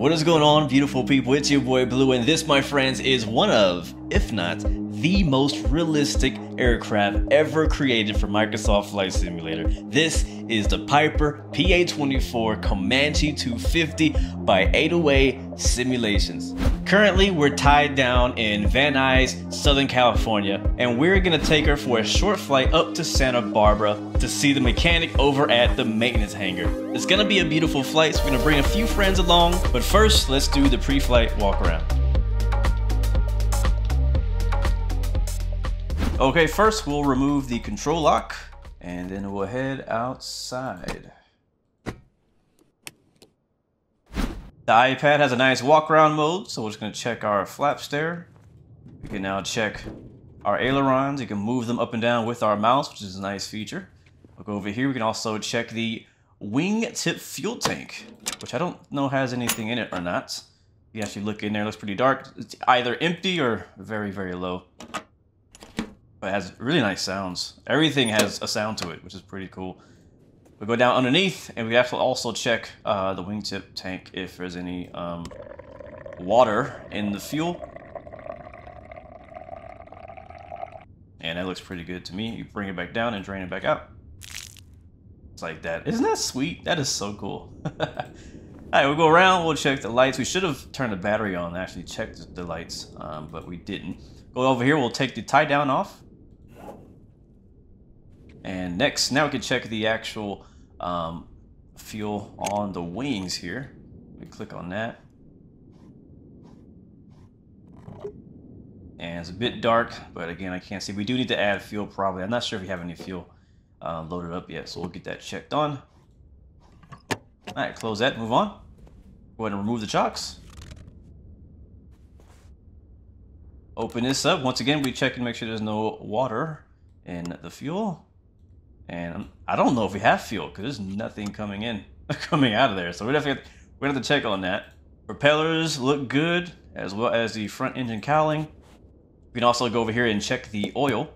What is going on, beautiful people? It's your boy Blue, and this, my friends, is one of, if not the most realistic aircraft ever created for Microsoft Flight Simulator. This is the Piper PA24 Comanche 250 by 808 Simulations. Currently, we're tied down in Van Nuys, Southern California, and we're gonna take her for a short flight up to Santa Barbara to see the mechanic over at the maintenance hangar. It's gonna be a beautiful flight, so we're gonna bring a few friends along, but first, let's do the pre-flight walk around. Okay, first we'll remove the control lock and then we'll head outside. The iPad has a nice walk around mode, so we're just gonna check our flaps there. We can now check our ailerons. You can move them up and down with our mouse, which is a nice feature. Look over here, we can also check the wingtip fuel tank, which I don't know has anything in it or not. You actually look in there, it looks pretty dark. It's either empty or very, very low. But it has really nice sounds. Everything has a sound to it, which is pretty cool. We go down underneath, and we have to also check the wingtip tank if there's any water in the fuel. And that looks pretty good to me. You bring it back down and drain it back out. It's like that. Isn't that sweet? That is so cool. All right, we'll go around, we'll check the lights. We should have turned the battery on and actually checked the lights, but we didn't. Go over here, we'll take the tie down off. And next, now we can check the actual fuel on the wings here. We click on that. And it's a bit dark, but again, I can't see. We do need to add fuel probably. I'm not sure if we have any fuel loaded up yet, so we'll get that checked on. All right, close that, move on. Go ahead and remove the chocks. Open this up. Once again, we check and make sure there's no water in the fuel. And I don't know if we have fuel because there's nothing coming in, coming out of there. So we'd have to check on that. Propellers look good, as well as the front engine cowling. We can also go over here and check the oil.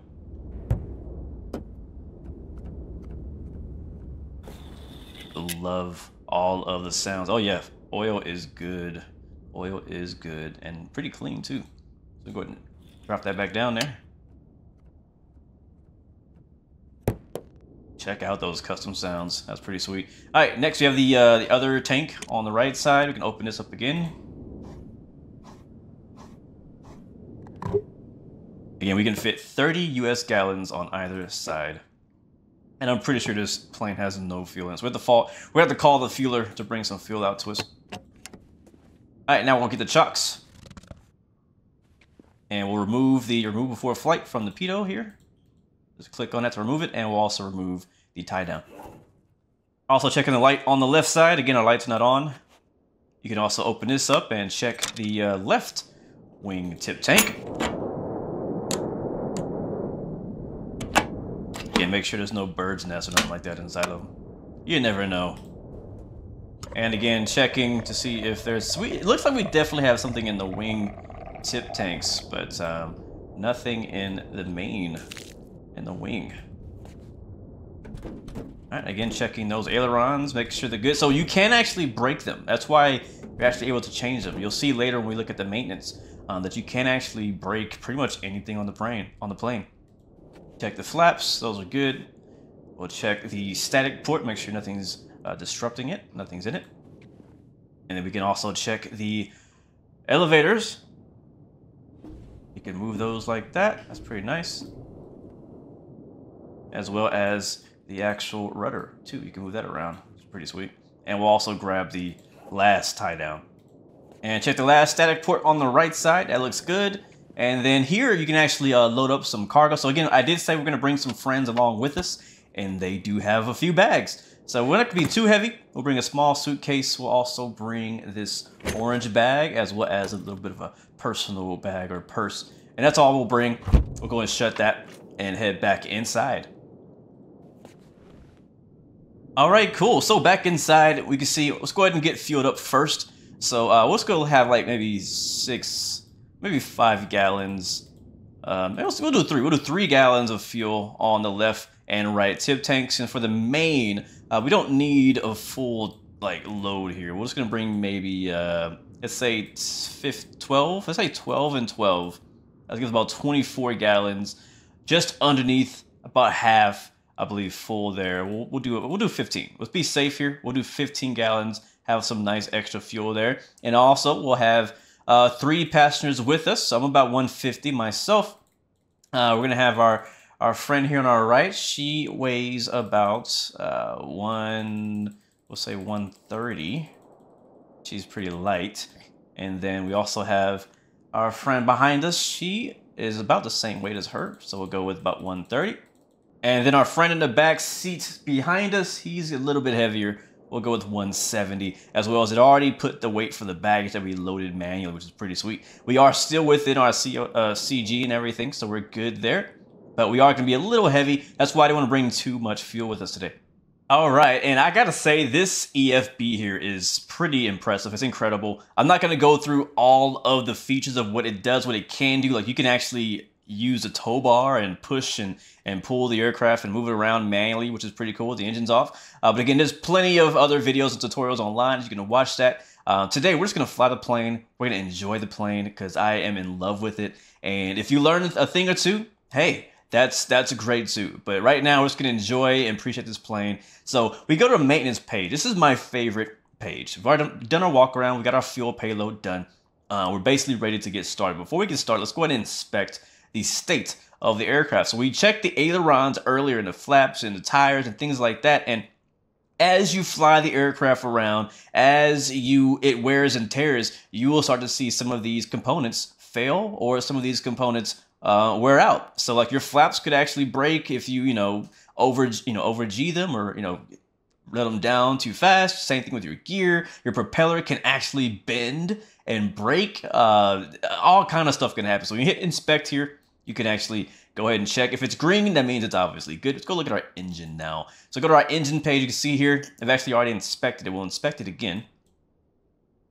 Love all of the sounds. Oh yeah, oil is good. Oil is good and pretty clean too. So go ahead and drop that back down there. Check out those custom sounds. That's pretty sweet. All right, next we have the other tank on the right side. We can open this up again. Again, we can fit 30 US gallons on either side. And I'm pretty sure this plane has no fuel in it. So we have to call the fueler to bring some fuel out to us. All right, now we'll get the chocks. And we'll remove the remove before flight from the pitot here. Just click on that to remove it, and we'll also remove the tie down. Also checking the light on the left side. Again, our light's not on. You can also open this up and check the left wing tip tank. Again, make sure there's no bird's nest or nothing like that inside of them. You never know. And again, checking to see if there's... It looks like we definitely have something in the wing tip tanks, but nothing in the main, in the wing. All right, again, checking those ailerons, make sure they're good. So you can actually break them. That's why you're actually able to change them. You'll see later when we look at the maintenance that you can actually break pretty much anything on the plane. Check the flaps, those are good. We'll check the static port, make sure nothing's disrupting it, nothing's in it. And then we can also check the elevators. You can move those like that, that's pretty nice. As well as the actual rudder too, you can move that around, it's pretty sweet. And we'll also grab the last tie down. And check the last static port on the right side, that looks good. And then here you can actually load up some cargo. So again, I did say we're gonna bring some friends along with us, and they do have a few bags. So we're not gonna be too heavy. We'll bring a small suitcase. We'll also bring this orange bag as well as a little bit of a personal bag or purse. And that's all we'll bring. We'll go and shut that and head back inside. All right, cool. So back inside, we can see, let's go ahead and get fueled up first. So let's go have like maybe maybe five gallons. We'll do 3 gallons of fuel on the left and right tip tanks. And for the main, we don't need a full like load here. We're just gonna bring maybe let's say 12. Let's say 12 and 12. That gives about 24 gallons, just underneath about half, I believe, full there. We'll do 15. Let's be safe here. We'll do 15 gallons. Have some nice extra fuel there, and also we'll have 3 passengers with us. So I'm about 150 myself. We're gonna have our friend here on our right. She weighs about we'll say 130. She's pretty light. And then we also have our friend behind us. She is about the same weight as her, so we'll go with about 130. And then our friend in the back seat behind us, he's a little bit heavier. We'll go with 170, as well as it already put the weight for the baggage that we loaded manually, which is pretty sweet. We are still within our CG and everything, so we're good there. But we are going to be a little heavy. That's why I didn't want to bring too much fuel with us today. All right, and I got to say, this EFB here is pretty impressive. It's incredible. I'm not going to go through all of the features of what it does, what it can do. Like, you can actually use a tow bar and push and pull the aircraft and move it around manually, which is pretty cool. The engine's off. But again, there's plenty of other videos and tutorials online. You can watch that. Today, we're just going to fly the plane. We're going to enjoy the plane because I am in love with it. And if you learn a thing or two, hey, that's great too. But right now, we're just going to enjoy and appreciate this plane. So we go to a maintenance page. This is my favorite page. We've already done our walk around. We got our fuel payload done. We're basically ready to get started. Before we get started, let's go ahead and inspect the state of the aircraft. So we checked the ailerons earlier, and the flaps and the tires and things like that. And as you fly the aircraft around, as it wears and tears, you will start to see some of these components fail, or some of these components wear out. So like your flaps could actually break if you over G them, or let them down too fast. Same thing with your gear. Your propeller can actually bend and break. All kind of stuff can happen. So when you hit inspect here, you can actually go ahead and check. If it's green, that means it's obviously good. Let's go look at our engine now. So go to our engine page. You can see here, I've actually already inspected it. We'll inspect it again.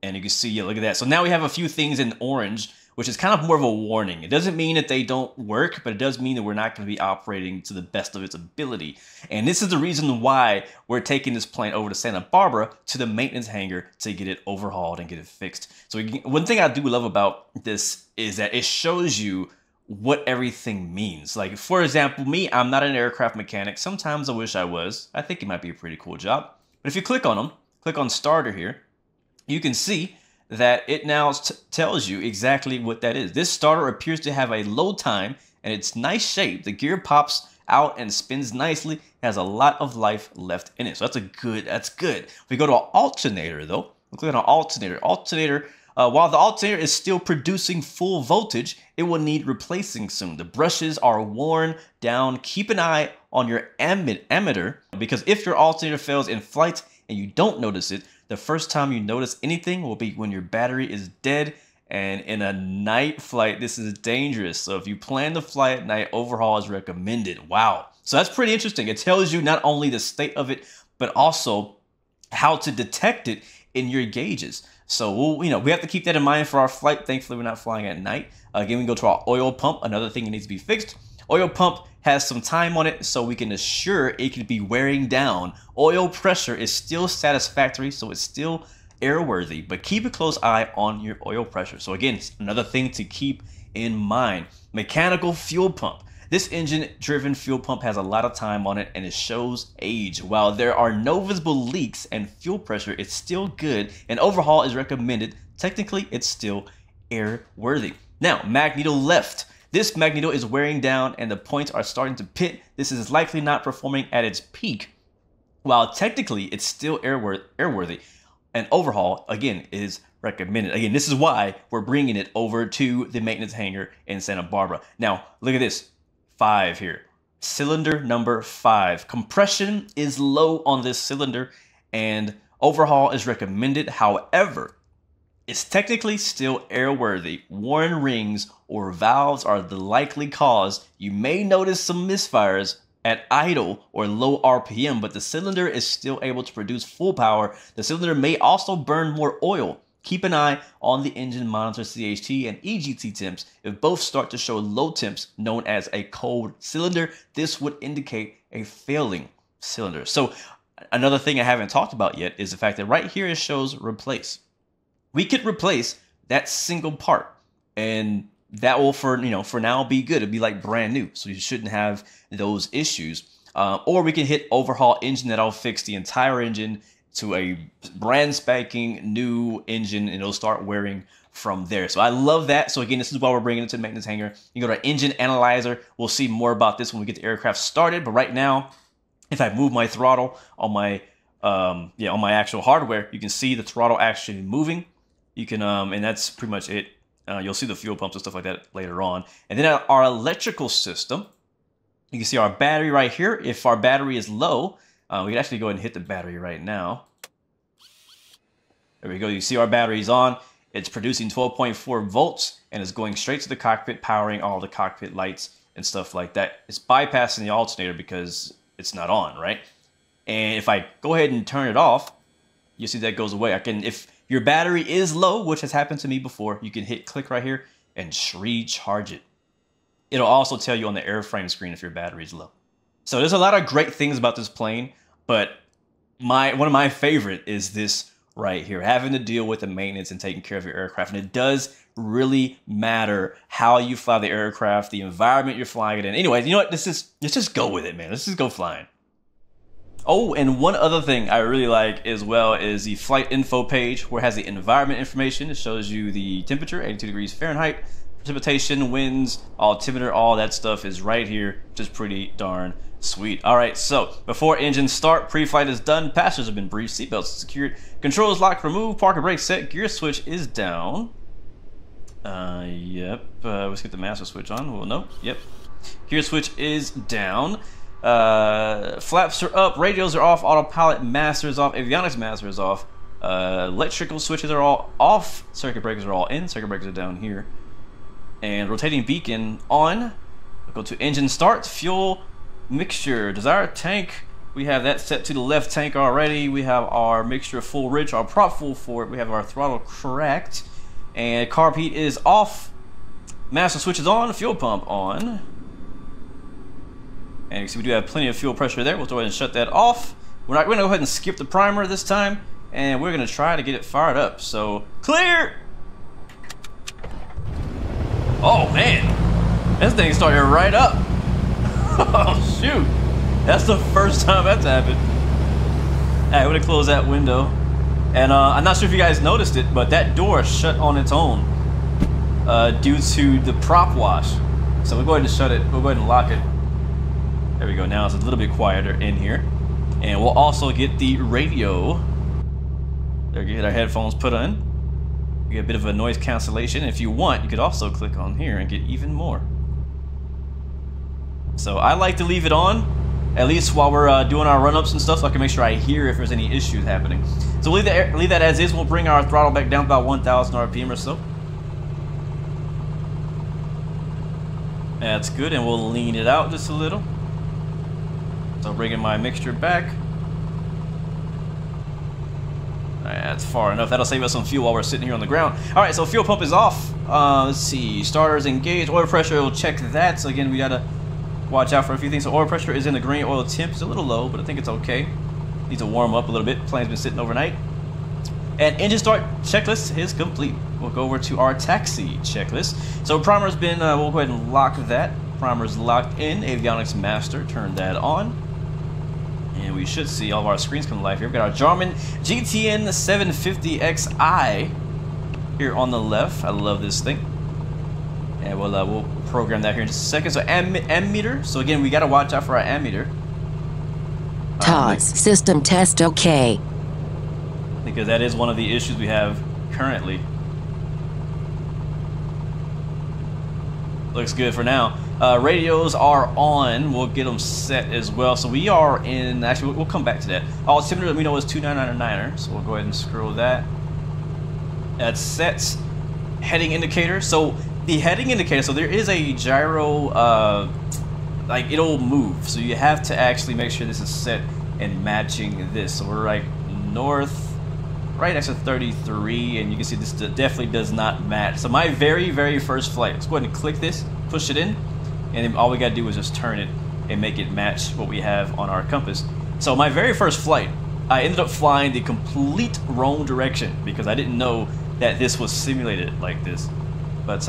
And you can see, yeah, look at that. So now we have a few things in orange, which is kind of more of a warning. It doesn't mean that they don't work, but it does mean that we're not going to be operating to the best of its ability. And this is the reason why we're taking this plane over to Santa Barbara to the maintenance hangar to get it overhauled and get it fixed. So one thing I do love about this is that it shows you what everything means. Like, for example, me, I'm not an aircraft mechanic. Sometimes I wish I was. I think it might be a pretty cool job. But if you click on them, click on starter here, you can see that it now tells you exactly what that is. This starter appears to have a low time, and it's nice shape. The gear pops out and spins nicely. It has a lot of life left in it. So that's a good, that's good. If we go to an alternator though, we'll click on an alternator. While the alternator is still producing full voltage, it will need replacing soon. The brushes are worn down. Keep an eye on your ammeter, because if your alternator fails in flight and you don't notice it, the first time you notice anything will be when your battery is dead. And in a night flight, this is dangerous. So if you plan to fly at night, overhaul is recommended. Wow. So that's pretty interesting. It tells you not only the state of it, but also how to detect it in your gauges. So we have to keep that in mind for our flight. Thankfully, we're not flying at night. Again, we go to our oil pump, another thing that needs to be fixed. Oil pump has some time on it, so we can assure it could be wearing down. Oil pressure is still satisfactory, so it's still airworthy, but keep a close eye on your oil pressure. So again, it's another thing to keep in mind. Mechanical fuel pump. This engine-driven fuel pump has a lot of time on it, and it shows age. While there are no visible leaks and fuel pressure, it's still good, and overhaul is recommended. Technically, it's still airworthy. Now, magneto left. This magneto is wearing down, and the points are starting to pit. This is likely not performing at its peak. While technically, it's still airworthy. An overhaul, again, is recommended. Again, this is why we're bringing it over to the maintenance hangar in Santa Barbara. Now, look at this. 5 here. Cylinder number 5. Compression is low on this cylinder and overhaul is recommended. However, it's technically still airworthy. Worn rings or valves are the likely cause. You may notice some misfires at idle or low RPM, but the cylinder is still able to produce full power. The cylinder may also burn more oil. Keep an eye on the engine monitor CHT and EGT temps. If both start to show low temps, known as a cold cylinder, this would indicate a failing cylinder. So Another thing I haven't talked about yet is the fact that right here it shows replace. We could replace that single part, and that will, for for now, be good. It'll be like brand new, so you shouldn't have those issues. Or we can hit overhaul engine. That'll fix the entire engine to a brand spanking new engine, and it'll start wearing from there. So I love that. So again, this is why we're bringing it to the maintenance hangar. You go to our engine analyzer. We'll see more about this when we get the aircraft started. But right now, if I move my throttle on my on my actual hardware, you can see the throttle actually moving. You can and that's pretty much it. You'll see the fuel pumps and stuff like that later on. And then our electrical system, you can see our battery right here. If our battery is low, we can actually go ahead and hit the battery right now. There we go. You see our battery's on. It's producing 12.4 volts and it's going straight to the cockpit, powering all the cockpit lights and stuff like that. It's bypassing the alternator because it's not on, right? And if I go ahead and turn it off, you'll see that goes away. I can, if your battery is low, which has happened to me before, you can hit click right here and recharge it. It'll also tell you on the airframe screen if your battery is low. So there's a lot of great things about this plane, but one of my favorite is this right here, having to deal with the maintenance and taking care of your aircraft. And it does really matter how you fly the aircraft, the environment you're flying it in. Anyways, you know what? Let's just go with it, man. Let's just go flying. Oh, and one other thing I really like as well is the flight info page, where it has the environment information. It shows you the temperature, 82 degrees Fahrenheit, precipitation, winds, altimeter, all that stuff is right here, which is pretty darn sweet. All right, so before engines start, pre-flight is done, passengers have been briefed, seatbelts secured, controls locked, removed, park and brake set, gear switch is down. Yep, let's get the master switch on. Well, no, yep. Gear switch is down. Flaps are up, radios are off, autopilot master is off, avionics master is off, electrical switches are all off, circuit breakers are all in, circuit breakers are down here, and rotating beacon on. Go to engine start, fuel mixture, desired tank, we have that set to the left tank already, we have our mixture full rich, our prop full forward, we have our throttle correct, and carb heat is off, master switch is on, fuel pump on. And you see we do have plenty of fuel pressure there. We'll go ahead and shut that off. We're going to go ahead and skip the primer this time, and we're going to try to get it fired up. So, clear! Oh, man. This thing started right up. Oh, shoot. That's the first time that's happened. All right, we're going to close that window. And I'm not sure if you guys noticed it, but that door shut on its own due to the prop wash. So we'll go ahead and shut it. We'll go ahead and lock it. There we go, now it's a little bit quieter in here. And we'll also get the radio. There, get our headphones put on. We get a bit of a noise cancellation. If you want, you could also click on here and get even more. So I like to leave it on, at least while we're doing our run-ups and stuff, so I can make sure I hear if there's any issues happening. So we'll leave that as is. We'll bring our throttle back down about 1,000 RPM or so. That's good, and we'll lean it out just a little. So I'm bringing my mixture back. Alright, that's far enough. That'll save us some fuel while we're sitting here on the ground. Alright, so fuel pump is off. Let's see. Starters engaged. Oil pressure, we'll check that. So again, we gotta watch out for a few things. So oil pressure is in the green. Oil temp is a little low, but I think it's okay. Needs to warm up a little bit. Plane's been sitting overnight. And engine start checklist is complete. We'll go over to our taxi checklist. So primer's been, we'll go ahead and lock that. Primer's locked in. Avionics master, turn that on. And we should see all of our screens come live here. We've got our Garmin GTN 750 XI here on the left. I love this thing. And we'll program that here in just a second. So ammeter. So again, we got to watch out for our ammeter. TOS system test okay. Because that is one of the issues we have currently. Looks good for now. Radios are on. We'll get them set as well. So we are in, actually, we'll come back to that. Altimeter that we know is 2999er. So we'll go ahead and scroll that. That's set. Heading indicator. So the heading indicator, so there is a gyro, like it'll move. So you have to actually make sure this is set and matching this. So we're like north, right next to 33, and you can see this definitely does not match. So my very first flight, let's go ahead and click this, push it in, and then all we gotta do is just turn it and make it match what we have on our compass. So my very first flight, I ended up flying the complete wrong direction because I didn't know that this was simulated like this. But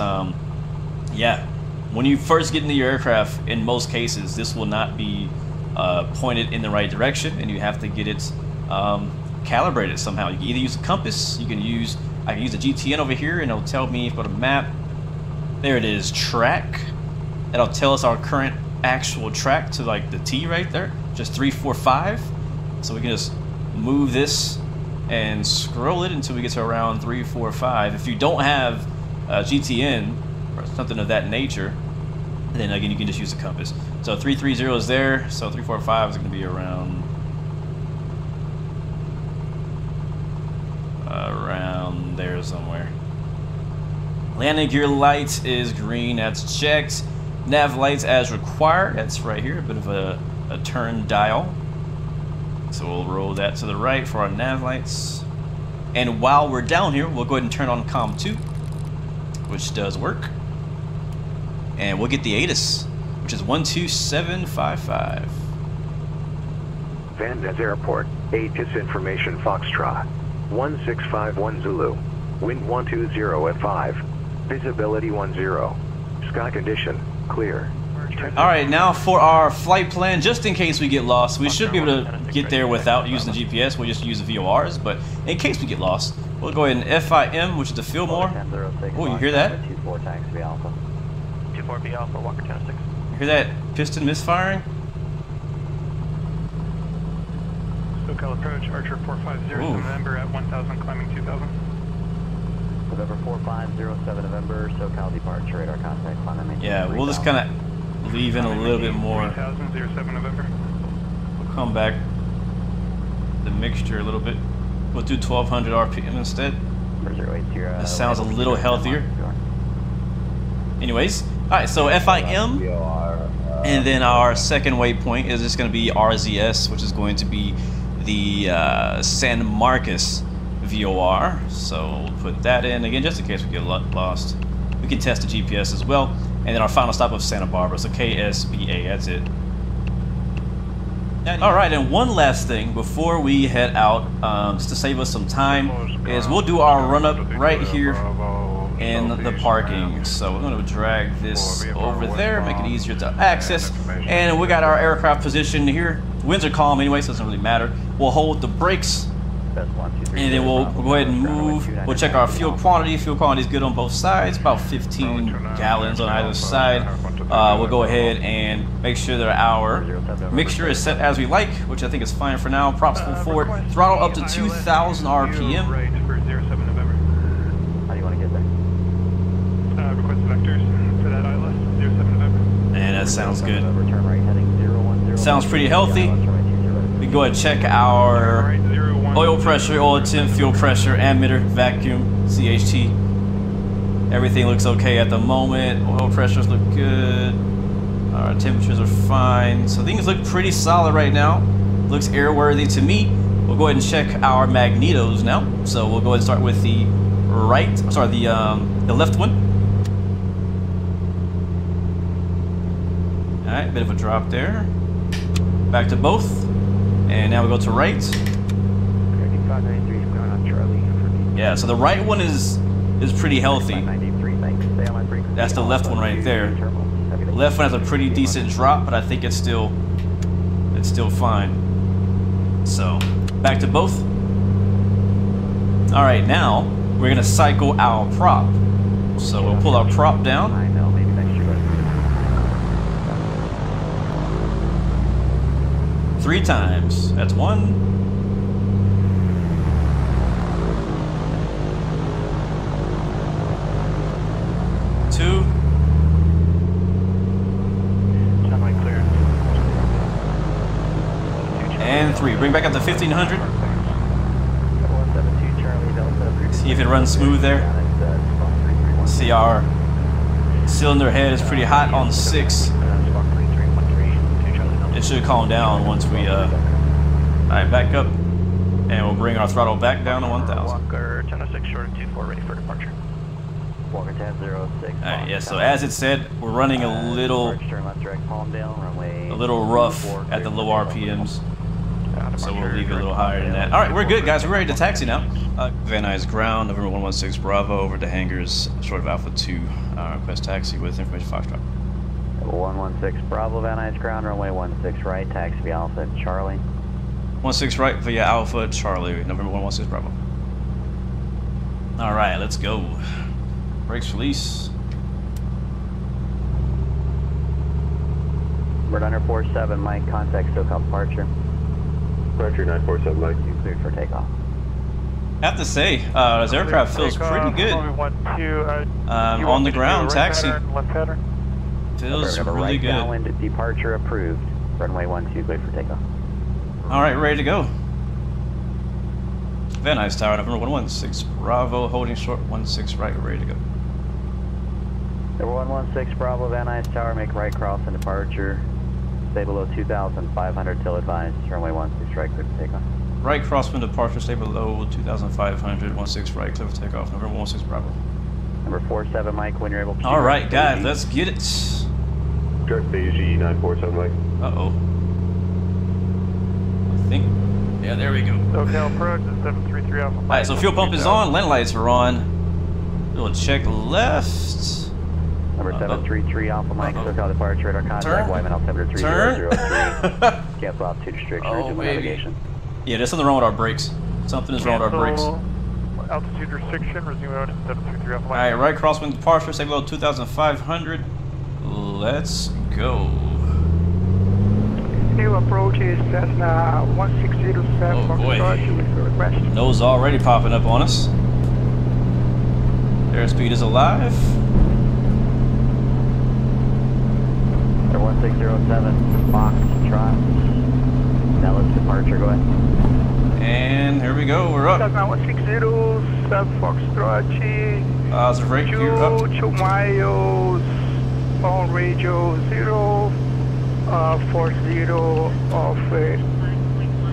yeah, when you first get into your aircraft, in most cases, this will not be pointed in the right direction, and you have to get it calibrated somehow. You can either use a compass, you can use, I can use a GTN over here, and it'll tell me, go to map, there it is, track. It'll tell us our current actual track to like the T right there, just 345. So we can just move this and scroll it until we get to around 345. If you don't have a GTN or something of that nature, then again, you can just use a compass. So 330 is there, so 345 is going to be around there somewhere. Landing gear lights is green, that's checked. Nav lights as required, that's right here, a bit of a turn dial. So we'll roll that to the right for our nav lights. And while we're down here, we'll go ahead and turn on COM 2, which does work. And we'll get the ATIS, which is 12755. Van Nuys Airport, ATIS information Foxtrot, 1651 Zulu, wind 120 at 5, visibility 10, sky condition clear. Alright, now for our flight plan, just in case we get lost, we should be able to get there without using the GPS, we'll just use the VORs, but in case we get lost, we'll go ahead and FIM, which is the Fillmore. Oh, you hear that? You hear that piston misfiring? SoCal approach, Archer 450, November at 1000, climbing 2000. November 4507, November, SoCal departure, radar contact, climbing. Yeah, we'll just kind of leave in a little bit more. We'll come back the mixture a little bit. We'll do 1200 RPM instead. That sounds a little healthier. Anyways, alright, so FIM, and then our second waypoint is just going to be RZS, which is going to be the San Marcos VOR. So we'll put that in again just in case we get lost. We can test the GPS as well. And then our final stop of Santa Barbara, so KSBA, that's it. Alright, and one last thing before we head out, just to save us some time, is we'll do our run-up right here in the parking. So we're going to drag this over there, make it easier to access. And we got our aircraft positioned here. Winds are calm anyway, so it doesn't really matter. We'll hold the brakes, and then we'll go ahead and move. We'll check our fuel quantity. Fuel quantity is good on both sides, about 15 gallons on either side. We'll go ahead and make sure that our mixture is set as we like, which I think is fine for now. Props pull forward, throttle up to 2,000 RPM. How do you want to get there? Request vectors for that ILS, 07 November. And that sounds good. Sounds pretty healthy. We can go ahead and check our oil pressure, oil temp, fuel pressure, ammeter, vacuum, CHT. Everything looks okay at the moment. Oil pressures look good. Our temperatures are fine. So things look pretty solid right now. Looks airworthy to me. We'll go ahead and check our magnetos now. So we'll go ahead and start with the right, sorry, the left one. All right, bit of a drop there. Back to both. And now we go to right. Yeah, so the right one is pretty healthy. That's the left one right there. The left one has a pretty decent drop, but I think it's still fine. So back to both. All right, now we're gonna cycle our prop. So we'll pull our prop down. Three times. That's one. Bring back up to 1500. See if it runs smooth there. See our cylinder head is pretty hot on 6. It should calm down once we alright, back up, and we'll bring our throttle back down to 1000. Walker 1006 short of 24, ready for departure. Walker 1006. Alright, yeah, so as it said, we're running a little rough at the low RPMs. So we'll leave it a little higher than that. All right, we're good, guys. We're ready to taxi now. Van Nuys ground, November 116 Bravo, over to hangars, short of Alpha 2. Request taxi with information Foxtrot. 116 Bravo, Van Nuys ground, runway 16 right, taxi via Alpha Charlie. 16 right via Alpha Charlie, November 116 Bravo. All right, let's go. Brakes release. We're under 47, Mike, contact SoCal departure. Roger, 947, Mike. You cleared for takeoff. I have to say, this aircraft feels pretty good. On the ground, taxi. Feels really good. Downwind departure approved. Runway 12, cleared for takeoff. All right, ready to go. Van Nuys Tower, November 116 Bravo, holding short 16 right, ready to go. Number 116 Bravo, Van Nuys Tower, make right cross and departure. Stay below 2,500 till advised. Runway 16 right, clear for takeoff. Right cross from departure, stay below 2,500, 16 right, clear for takeoff. Number 116 Bravo. Number 47 Mike, when you're able to. All right, guys, let's get it. Direct BG 947 Mike. Uh oh. I think. Yeah, there we go. SoCal approach at 733 Alpha. All right, so fuel pump is on, land lights are on. We'll check left. Number 733 Alpha Mike, SoCal departure, radar contact, Wyman altimeter 3003. Cancel altitude restriction, resume navigation. Yeah, there's something wrong with our brakes. Something is wrong with our brakes. Altitude restriction, resume out at 733 Alpha Mike. All right, right crosswind departure, stay below 2,500. Let's go. New approach is Cessna 1607. Oh boy. Nose already popping up on us. Airspeed is alive. 1607, box, trot. Now let's departure, go ahead. And here we go, we're up. Cessna 160, sub Foxtrot, right, you're up. 2 miles, on radio 040 off.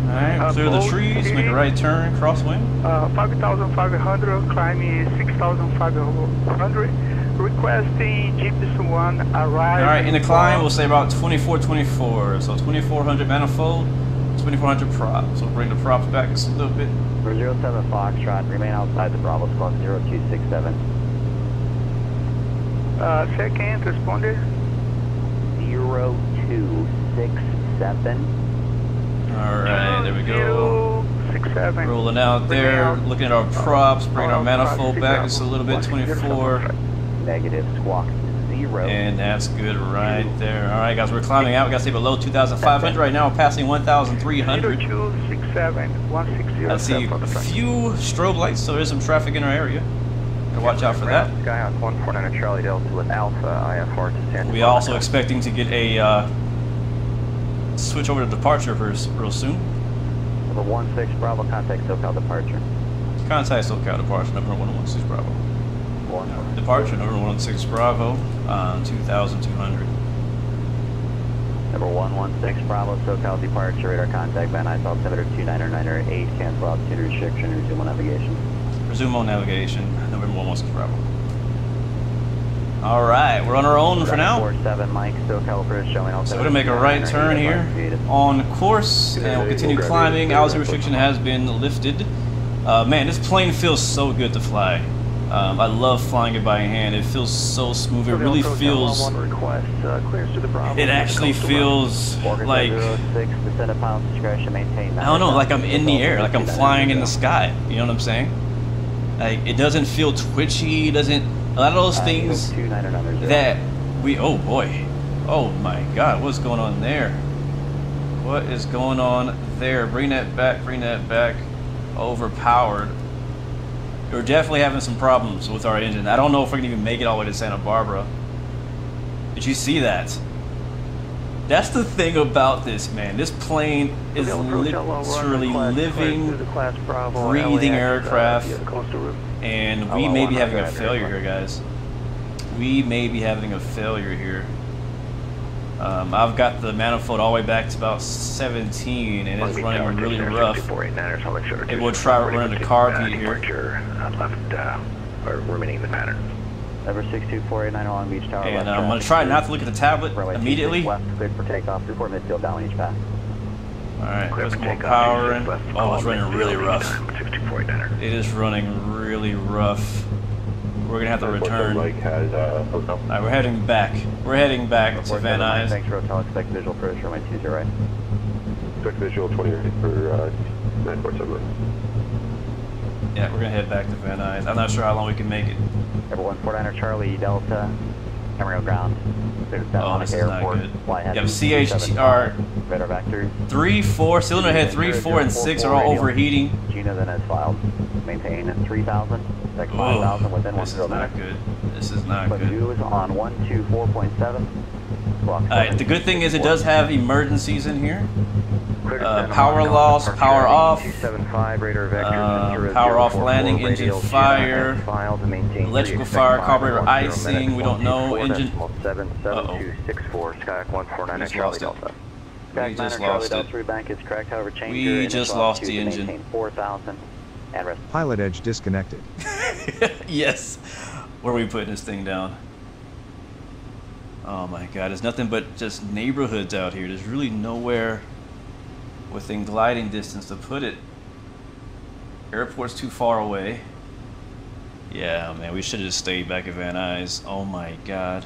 Alright, through the trees, make a right turn, crosswind. 5,500, climbing 6,500. Requesting GPS1 arrive. Alright, in the climb, we'll say about 2424. So 2400 manifold, 2400 prop. So bring the props back a little bit. 07 Foxtrot, remain outside the Bravo squad 0267. Second, responder. 0267. Alright, there we go. 6, 7. Rolling out there, looking at our props, bringing our manifold back just a little bit, 24. Negative squawk 0. And that's good right there. Alright guys, we're climbing out. We gotta stay below 2,500 right now. We're passing 1,300. 0267, 160. I see a few strobe lights, so there's some traffic in our area. Gotta watch out for that. Skyhawk 149 Charlie Delta with Alpha IFR to Santa Barbara. We're also expecting to get a switch over to departure real soon. Number 16 Bravo, contact SoCal departure. Contact SoCal departure, number 116 Bravo. Departure, number 116 Bravo, 2,200. Number 116 Bravo, SoCal departure, radar contact, Van Nuys altimeter 29908, cancel altitude restriction, resume on navigation. Resume on navigation, number 116 Bravo. All right, we're on our own for now. 47 Mike, SoCal approach, showing altimeter. So we're gonna make a right turn here on course, and we'll continue climbing. Altitude restriction has been lifted. Man, this plane feels so good to fly. I love flying it by hand. It feels so smooth. It really feels. It actually feels like. I don't know, like I'm in the air, like I'm flying in the sky. You know what I'm saying? Like it doesn't feel twitchy. Doesn't a lot of those things that we. Oh boy, oh my God, what's going on there? What is going on there? Bring that back. Bring that back. Overpowered. We're definitely having some problems with our engine. I don't know if we can even make it all the way to Santa Barbara. Did you see that? That's the thing about this, man. This plane is literally living, breathing aircraft. And we may be having a failure here, guys. We may be having a failure here. I've got the manifold all the way back to about 17, and it's running really rough. It will try running the carpeet here. Remaining in the pattern. Number 62489 Long Beach Tower. And I'm going to try not to look at the tablet immediately. Left, cleared for takeoff. Report midfield down each path. Alright, put more power in. Oh, it's running really rough. It is running really rough. We're gonna have to return. Alright, we're heading back. We're heading back to Van Nuys. Thanks for hotel, expect visual for my Tuesday, right? Expect visual 28 for 947. Yeah, we're gonna head back to Van Nuys. I'm not sure how long we can make it. Everyone, 49er Charlie, Delta, Amarillo ground. Oh, this is not good. Yep, CHR 3, 4, cylinder head 3, 4, and 6 are all overheating. Gina then has filed. Maintain 3,000. Next 5,000 within 1 kilometer. This is not good. This is not good. Two is on 124.7. Alright, the good thing is it does have emergencies in here. Power loss, power off, power off landing, engine fire, electrical fire, carburetor icing, we don't know, engine... Uh-oh. We just lost it. We just lost it. We just lost the engine. Pilot edge disconnected. Yes. Where are we putting this thing down? Oh my god, there's nothing but just neighborhoods out here. There's really nowhere within gliding distance to put it. Airport's too far away. Yeah, man, we should have just stayed back at Van Nuys. Oh my god.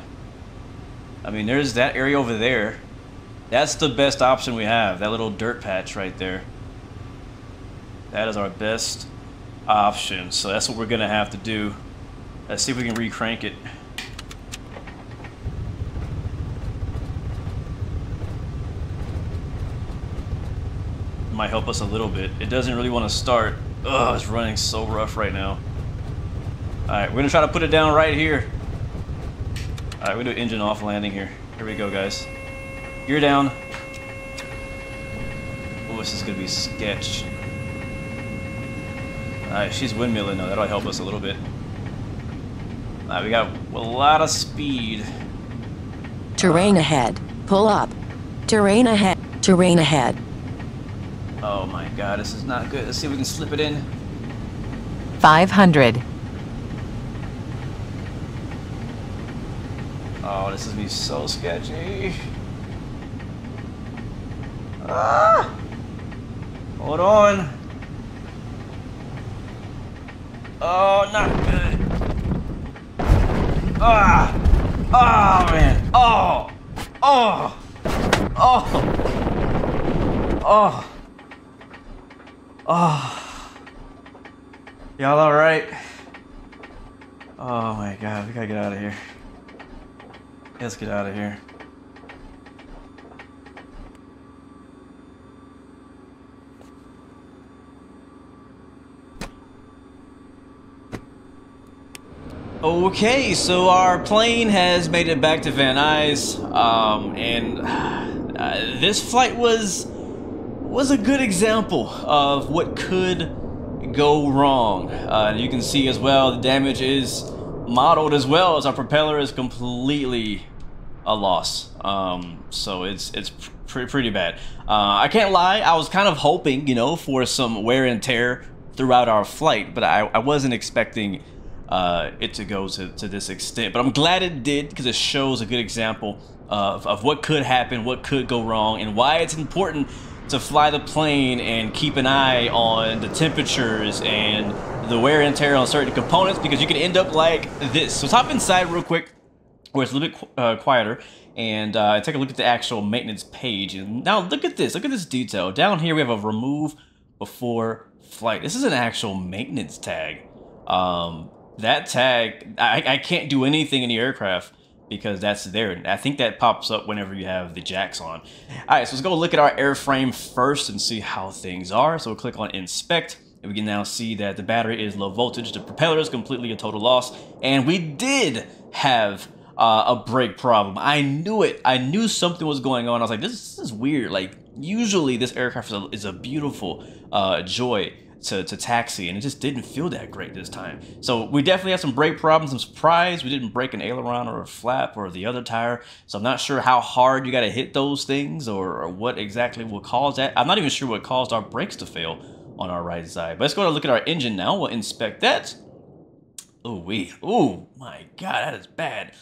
I mean, there's that area over there. That's the best option we have. That little dirt patch right there. That is our best option. So that's what we're gonna have to do. Let's see if we can re-crank it. Might help us a little bit. It doesn't really want to start. Ugh, it's running so rough right now. Alright, we're gonna try to put it down right here. Alright, we do engine off landing here. Here we go, guys. You're down. Oh, this is gonna be sketch. Alright, she's windmilling though. That'll help us a little bit. Alright, we got a lot of speed. Terrain ahead. Pull up. Terrain ahead. Terrain ahead. Oh my god, this is not good. Let's see if we can slip it in. 500. Oh, this is gonna be so sketchy. Ah! Hold on. Oh, not good. Ah! Oh, man. Oh! Oh! Oh! Oh! Oh, y'all all right? Oh my god, we gotta get out of here. Let's get out of here. Okay, so our plane has made it back to Van Nuys, and this flight was a good example of what could go wrong. You can see as well the damage is modeled as well as our propeller is completely a loss. So it's pretty bad. I can't lie, I was kind of hoping, you know, for some wear and tear throughout our flight, but I wasn't expecting it to go to this extent. But I'm glad it did, because it shows a good example of what could happen, what could go wrong, and why it's important to fly the plane and keep an eye on the temperatures and the wear and tear on certain components, because you can end up like this. So let's hop inside real quick where it's a little bit quieter and take a look at the actual maintenance page. And now look at this detail. Down here we have a remove before flight. This is an actual maintenance tag. That tag, I can't do anything in the aircraft because that's there. I think that pops up whenever you have the jacks on. Alright, so let's go look at our airframe first and see how things are. So we'll click on inspect, and we can now see that the battery is low voltage, the propeller is completely a total loss, and we did have a brake problem. I knew it. I knew something was going on. I was like, this is weird. Like, usually this aircraft is a beautiful joy to taxi, and it just didn't feel that great this time. So we definitely had some brake problems. I'm surprised we didn't break an aileron or a flap or the other tire. So I'm not sure how hard you got to hit those things or what exactly will cause that. I'm not even sure what caused our brakes to fail on our right side. But let's go to look at our engine now. We'll inspect that. Oh, my god, that is bad.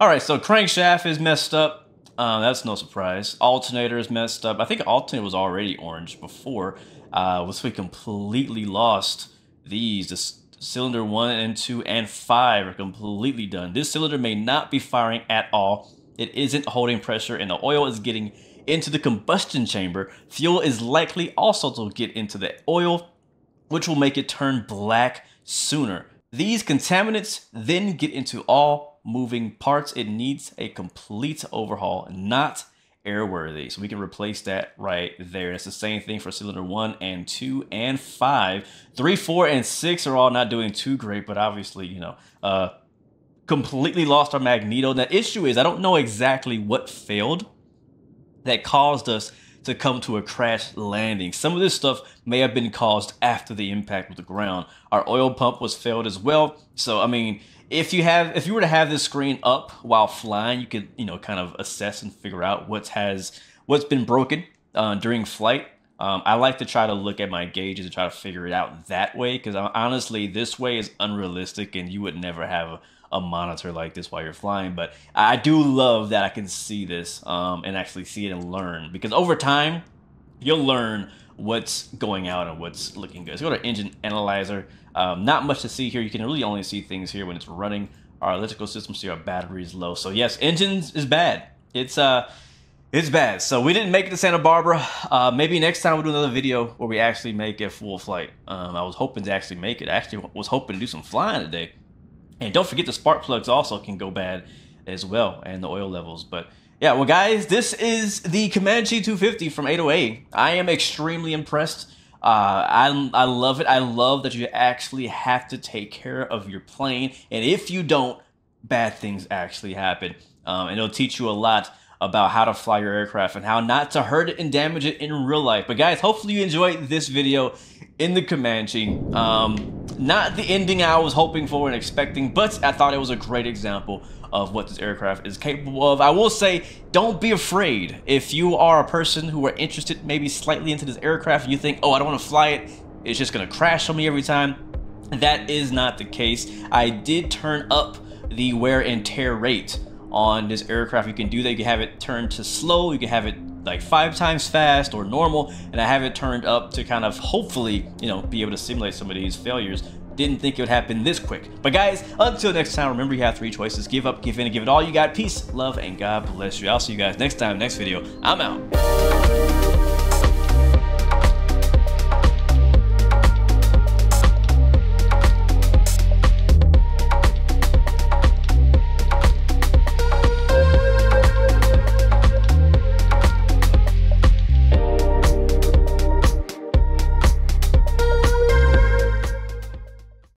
All right, so crankshaft is messed up. That's no surprise. Alternator is messed up. I think alternator was already orange before. Once we completely lost these, the cylinder 1, 2, and 5 are completely done. This cylinder may not be firing at all. It isn't holding pressure, and the oil is getting into the combustion chamber. Fuel is likely also to get into the oil, which will make it turn black sooner. These contaminants then get into all moving parts. It needs a complete overhaul, not airworthy. So we can replace that right there. That's the same thing for cylinder 1, 2, and 5. 3, 4, and 6 are all not doing too great, but obviously, you know, completely lost our magneto. And the issue is I don't know exactly what failed that caused us to come to a crash landing. Some of this stuff may have been caused after the impact with the ground. Our oil pump was failed as well. So, I mean, if you were to have this screen up while flying, you could, you know, kind of assess and figure out what's been broken during flight. I like to try to look at my gauges and try to figure it out that way, because honestly, this way is unrealistic and you would never have a monitor like this while you're flying. But I do love that I can see this and actually see it and learn, because over time you'll learn what's going out and what's looking good. Let's go to engine analyzer. Not much to see here. You can really only see things here when it's running. Our electrical system, see our batteries low. So yes, engines is bad. It's bad. So we didn't make it to Santa Barbara. Maybe next time we'll do another video where we actually make a full flight. I was hoping to actually make it. I actually was hoping to do some flying today. And don't forget the spark plugs also can go bad as well, and the oil levels. But yeah, well guys, this is the Comanche 250 from 808. I am extremely impressed. I love it. I love that you actually have to take care of your plane. And if you don't, bad things actually happen. And it'll teach you a lot about how to fly your aircraft and how not to hurt it and damage it in real life. But guys, hopefully you enjoyed this video in the Comanche. Not the ending I was hoping for and expecting, but I thought it was a great example of what this aircraft is capable of. I will say, don't be afraid. If you are a person who are interested maybe slightly into this aircraft and you think, oh, I don't want to fly it, it's just going to crash on me every time, that is not the case. I did turn up the wear and tear rate on this aircraft. You can do that. You can have it turned to slow, you can have it like 5 times fast or normal, and I have it turned up to kind of hopefully, you know, be able to simulate some of these failures. Didn't think it would happen this quick. But guys, until next time, remember you have 3 choices: give up, give in, and give it all you got. Peace, love, and God bless you. I'll see you guys next time, next video. I'm out.